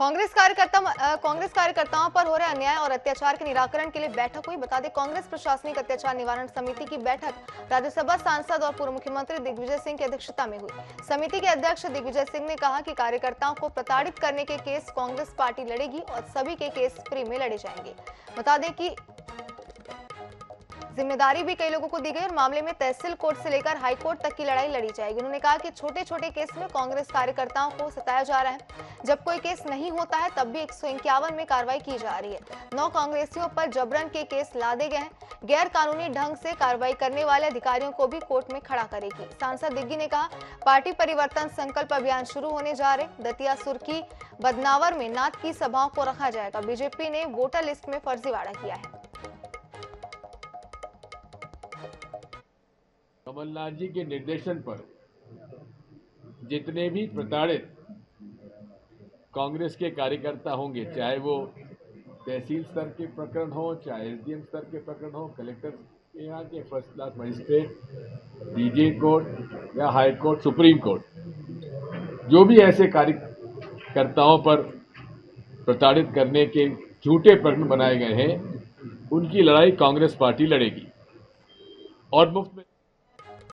कांग्रेस कार्यकर्ताओं पर हो रहे अन्याय और अत्याचार के निराकरण के लिए बैठक हुई। बता दें, कांग्रेस प्रशासनिक अत्याचार निवारण समिति की बैठक राज्यसभा सांसद और पूर्व मुख्यमंत्री दिग्विजय सिंह की अध्यक्षता में हुई। समिति के अध्यक्ष दिग्विजय सिंह ने कहा कि कार्यकर्ताओं को प्रताड़ित करने के केस कांग्रेस पार्टी लड़ेगी और सभी के केस फ्री में लड़े जाएंगे। बता दें कि जिम्मेदारी भी कई लोगों को दी गई और मामले में तहसील कोर्ट से लेकर हाई कोर्ट तक की लड़ाई लड़ी जाएगी। उन्होंने कहा कि छोटे छोटे केस में कांग्रेस कार्यकर्ताओं को सताया जा रहा है। जब कोई केस नहीं होता है तब भी 151 में कार्रवाई की जा रही है। 9 कांग्रेसियों पर जबरन के केस लादे गए हैं। गैर कानूनी ढंग से कार्रवाई करने वाले अधिकारियों को भी कोर्ट में खड़ा करेगी। सांसद दिग्गी ने कहा, पार्टी परिवर्तन संकल्प अभियान शुरू होने जा रहे। दतिया, सुर्खी, बदनावर में नाथ की सभाओं को रखा जाएगा। बीजेपी ने वोटर लिस्ट में फर्जीवाड़ा किया है। कमलनाथ जी के निर्देशन पर जितने भी प्रताड़ित कांग्रेस के कार्यकर्ता होंगे, चाहे वो तहसील स्तर के प्रकरण हो, चाहे एसडीएम स्तर के प्रकरण हो, कलेक्टर के यहाँ के first class magistrate, DJ court या हाई कोर्ट, सुप्रीम कोर्ट, जो भी ऐसे कार्यकर्ताओं पर प्रताड़ित करने के झूठे प्रकरण बनाए गए हैं, उनकी लड़ाई कांग्रेस पार्टी लड़ेगी और मुफ्त में